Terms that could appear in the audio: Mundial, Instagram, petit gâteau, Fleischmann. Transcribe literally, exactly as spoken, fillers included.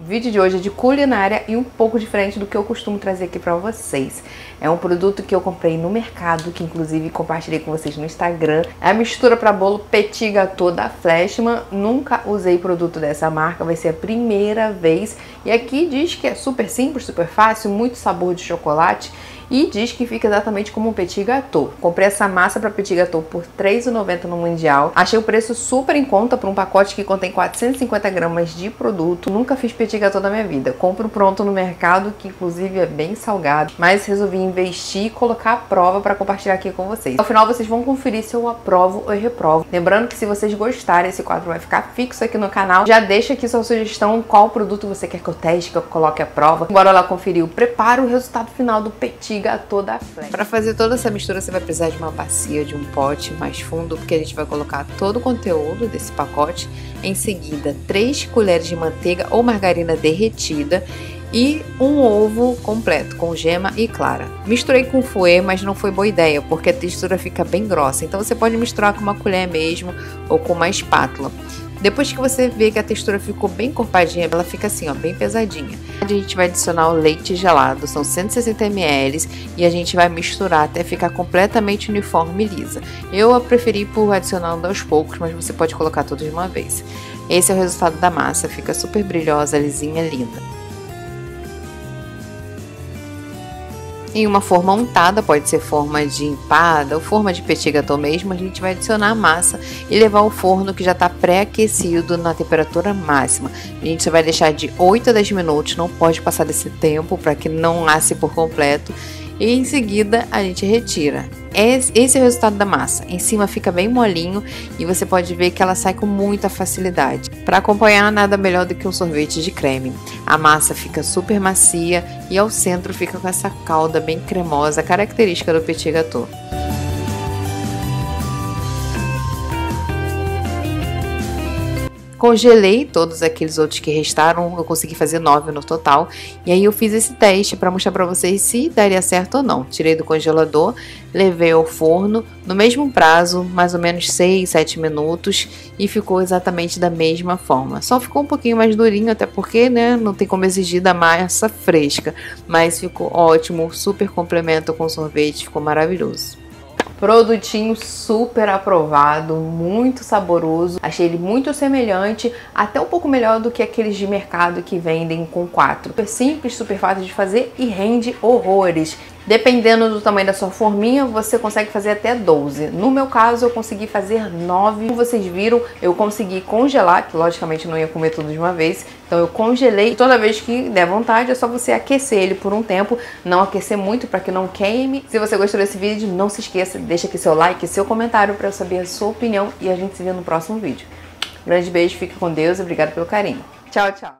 O vídeo de hoje é de culinária e um pouco diferente do que eu costumo trazer aqui pra vocês. É um produto que eu comprei no mercado, que inclusive compartilhei com vocês no Instagram. É a mistura para bolo petit gâteau da Fleischmann. Nunca usei produto dessa marca, vai ser a primeira vez. E aqui diz que é super simples, super fácil, muito sabor de chocolate. E diz que fica exatamente como um petit gâteau. Comprei essa massa para petit gâteau por três reais e noventa centavos no Mundial. Achei o preço super em conta para um pacote que contém quatrocentos e cinquanta gramas de produto. Nunca fiz petit gâteau da minha vida. Compro pronto no mercado, que inclusive é bem salgado. Mas resolvi investir e colocar a prova para compartilhar aqui com vocês. Ao final vocês vão conferir se eu aprovo ou reprovo. Lembrando que se vocês gostarem, esse quadro vai ficar fixo aqui no canal. Já deixa aqui sua sugestão, qual produto você quer que eu teste, que eu coloque a prova. Bora lá conferir o preparo, o resultado final do petit gâteau da Fleischmann. Para fazer toda essa mistura você vai precisar de uma bacia, de um pote mais fundo, porque a gente vai colocar todo o conteúdo desse pacote. Em seguida, três colheres de manteiga ou margarina derretida e um ovo completo com gema e clara. Misturei com fouet, mas não foi boa ideia, porque a textura fica bem grossa. Então você pode misturar com uma colher mesmo ou com uma espátula. Depois que você vê que a textura ficou bem encorpadinha, ela fica assim, ó, bem pesadinha. A gente vai adicionar o leite gelado, são cento e sessenta mililitros, e a gente vai misturar até ficar completamente uniforme e lisa. Eu a preferi por adicionando aos poucos, mas você pode colocar tudo de uma vez. Esse é o resultado da massa, fica super brilhosa, lisinha, linda. Em uma forma untada, pode ser forma de empada ou forma de petit gâteau mesmo, a gente vai adicionar a massa e levar ao forno que já está pré-aquecido na temperatura máxima. A gente só vai deixar de oito a dez minutos, não pode passar desse tempo para que não lace por completo. E em seguida a gente retira. Esse é o resultado da massa. Em cima fica bem molinho e você pode ver que ela sai com muita facilidade. Para acompanhar, nada melhor do que um sorvete de creme. A massa fica super macia e ao centro fica com essa calda bem cremosa, característica do petit gâteau. Congelei todos aqueles outros que restaram, eu consegui fazer nove no total. E aí eu fiz esse teste para mostrar para vocês se daria certo ou não. Tirei do congelador, levei ao forno no mesmo prazo, mais ou menos seis, sete minutos. E ficou exatamente da mesma forma. Só ficou um pouquinho mais durinho, até porque, né, não tem como exigir da massa fresca. Mas ficou ótimo, super complemento com sorvete, ficou maravilhoso. Produtinho super aprovado, muito saboroso. Achei ele muito semelhante, até um pouco melhor do que aqueles de mercado que vendem com quatro. Super simples, super fácil de fazer e rende horrores. Dependendo do tamanho da sua forminha, você consegue fazer até doze. No meu caso, eu consegui fazer nove. Como vocês viram, eu consegui congelar, que logicamente não ia comer tudo de uma vez. Então eu congelei. Toda vez que der vontade, é só você aquecer ele por um tempo. Não aquecer muito para que não queime. Se você gostou desse vídeo, não se esqueça. Deixa aqui seu like, seu comentário para eu saber a sua opinião. E a gente se vê no próximo vídeo. Um grande beijo, fique com Deus e obrigado pelo carinho. Tchau, tchau.